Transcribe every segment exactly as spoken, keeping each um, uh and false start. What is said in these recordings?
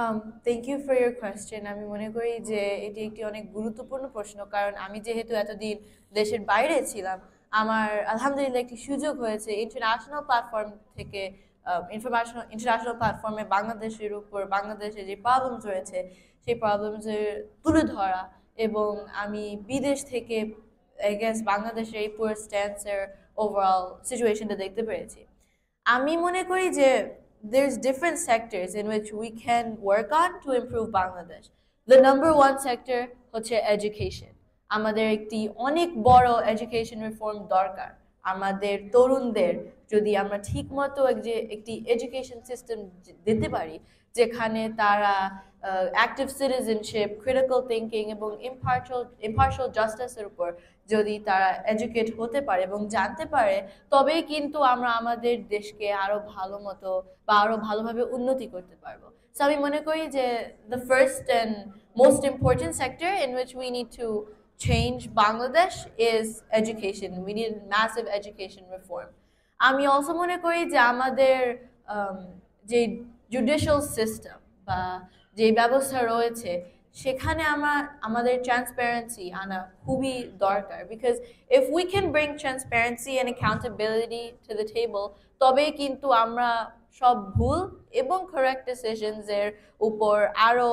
Um, thank you for your question. আমি মনে করি যে এটি একটি অনেক গুরুত্বপূর্ণ প্রশ্ন, কারণ আমি যেহেতু এতদিন দেশের বাইরে ছিলাম, আমার আলহামদুলিল্লাহ একটি সুযোগ হয়েছে ইন্টারন্যাশনাল প্ল্যাটফর্ম থেকে ইনফরমেশনাল ইন্টারন্যাশনাল প্ল্যাটফর্মে বাংলাদেশের উপর বাংলাদেশে যে প্রবলেমস রয়েছে সেই প্রবলেমসের তুলে ধরা, এবং আমি বিদেশ থেকে এগেন্স্ট বাংলাদেশের এই পুরো স্ট্যান্সের ওভারঅল সিচুয়েশনটা দেখতে পেরেছি। আমি মনে করি যে there's different sectors in which we can work on to improve Bangladesh. The number one sector হচ্ছে education. আমাদের একটি অনেক বড় education reform দরকার। আমাদের তরুণদের যদি আমরা ঠিকমতো একটি education system দিতে পারি যেখানে তারা active citizenship, critical thinking এবং impartial impartial justice এর উপর যদি তারা educate হতে পারে এবং জানতে পারে, তবেই কিন্তু আমরা আমাদের দেশকে আরো ভালো মতো বা আরো ভালোভাবে উন্নতি করতে পারবো। সো আমি মনে করি যে the first and most important sector in which we need to change Bangladesh is education. We need massive education reform. আমি also মনে করি যে আমাদের যে judicial system বা যে ব্যবস্থা রয়েছে সেখানে আমরা আমাদের ট্রান্সপারেন্সি আনা খুবই দরকার, because if we can bring transparency and accountability to the table, তবে কিন্তু আমরা সব ভুল এবং কারেক্ট ডিসিশনসের উপর আরও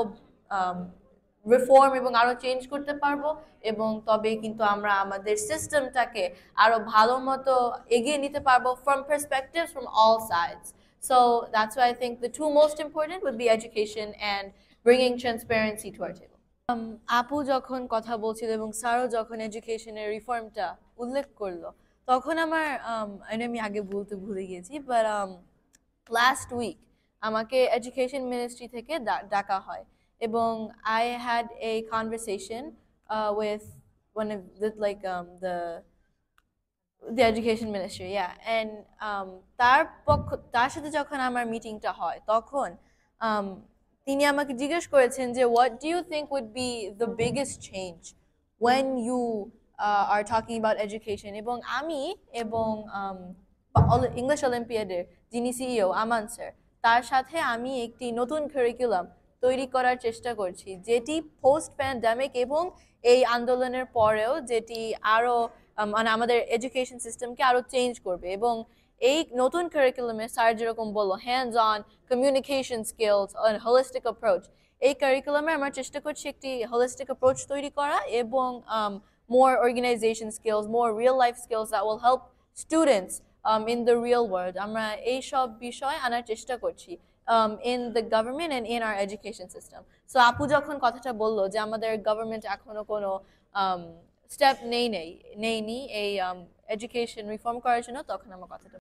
রিফর্ম এবং আরও চেঞ্জ করতে পারবো, এবং তবে কিন্তু আমরা আমাদের সিস্টেমটাকে আরও ভালো মতো এগিয়ে নিতে পারবো from perspectives from all sides. So that's why I think the two most important would be education and bringing transparency to our table. আপু যখন কথা বলছিল এবং স্যারও যখন এডুকেশনের রিফর্মটা উল্লেখ করলো, তখন আমার আমি আগে বলতে ভুলে গেছি, বাট লাস্ট উইক আমাকে এডুকেশন মিনিস্ট্রি থেকে ডাকা হয় এবং I had a conversation uh, with one of with like um, the the education ministry, yeah, and um tar tar sathe jokhon amar meeting ta hoy tokhon um tini amake jiggesh korechen je what do you think would be the biggest change when you uh, are talking about education, ebong ami ebong um English Olympiad er jini C E O Amanser tar sathe ami ekti notun curriculum তৈরি করার চেষ্টা করছি যেটি post pandemic এবং এই আন্দোলনের পরেও যেটি আরও মানে আমাদের এডুকেশন সিস্টেমকে আরও চেঞ্জ করবে, এবং এই নতুন কারিকুলামে স্যার যেরকম বললো hands on communication skills and holistic approach, এই কারিকুলামে আমরা চেষ্টা করছি একটি হোলিস্টিক অ্যাপ্রোচ তৈরি করা এবং more organisation skills, more real life skills that will help students in the real world, আমরা এইসব বিষয় আনার চেষ্টা করছি Um, in the government and in our education system. So আপু যখন কথাটা বললো যে আমাদের গভর্নমেন্ট এখনো কোনো স্টেপ নেই নেই নেই নি এই এডুকেশন রিফর্ম করার জন্য, তখন আমার কথাটা